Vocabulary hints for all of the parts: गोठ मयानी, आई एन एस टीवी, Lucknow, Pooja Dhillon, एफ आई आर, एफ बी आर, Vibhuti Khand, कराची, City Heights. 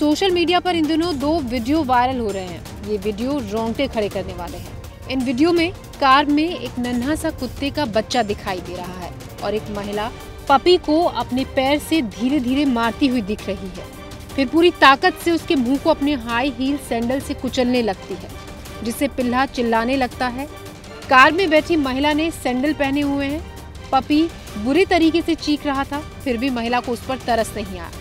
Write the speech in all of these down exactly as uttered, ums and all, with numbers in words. Social media पर इन दिनों दो वीडियो वायरल हो रहे हैं। ये वीडियो रोंगटे खड़े करने वाले हैं। इन वीडियो में कार में एक नन्हा सा कुत्ते का बच्चा दिखाई दे रहा है और एक महिला पपी को अपने पैर से धीरे धीरे मारती हुई दिख रही है, फिर पूरी ताकत से उसके मुंह को अपने हाई हील सैंडल से कुचलने लगती है, जिससे पिल्ला चिल्लाने लगता है। कार में बैठी महिला ने सैंडल पहने हुए हैं। पपी बुरे तरीके से चीख रहा था, फिर भी महिला को उस पर तरस नहीं आया।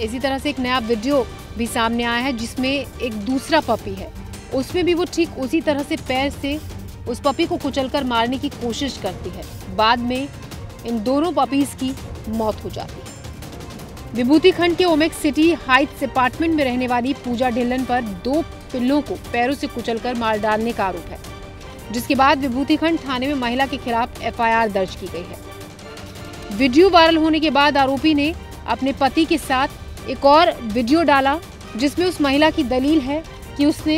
इसी तरह से एक नया वीडियो भी सामने आया है, जिसमें एक दूसरा पपी है, उसमें भी वो ठीक उसी तरह से पैर से उस पपी को कुचलकर मारने की कोशिश करती है। बाद में इन दोनों पपीज़ की मौत हो जाती है। विभूति खंड के ओमेक्स सिटी हाइट्स अपार्टमेंट में रहने वाली पूजा ढिल्लन पर दो पिल्लों को पैरों से कुचलकर मार डालने का आरोप है, जिसके बाद विभूति खंड थाने में महिला के खिलाफ एफ आई आर दर्ज की गई है। वीडियो वायरल होने के बाद आरोपी ने अपने पति के साथ एक और वीडियो डाला, जिसमें उस महिला की दलील है कि उसने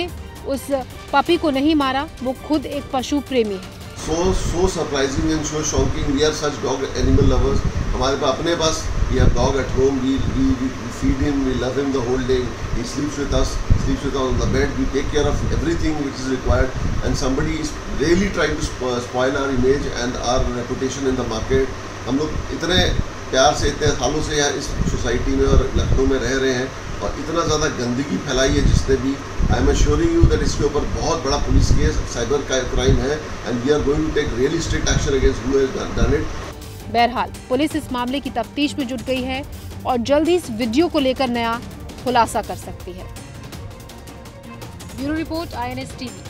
उस पपी को नहीं मारा, वो खुद एक पशु प्रेमी है। So so surprising and so shocking, we are such dog animal lovers. हमारे पास अपने पास We have dog at home. We we we feed him. We love him the whole day. He sleeps with us. Sleeps with us on the bed. We take care of everything which is required. And somebody is really trying to spoil our image and our reputation in the market. हम लोग इतने प्यार से इतने सालों से यहाँ इस सोसाइटी में और लखनऊ में रह रहे हैं और इतना ज़्यादा गंदगी फैलाई है जिसने भी, I am assuring you that इसके ऊपर बहुत बड़ा पुलिस केस साइबर क्राइम है and we are going to take really strict action against who has done it. बहरहाल पुलिस इस मामले की तफ्तीश में जुट गई है और जल्द ही इस वीडियो को लेकर नया खुलासा कर सकती है। Bureau report आई एन एस टीवी।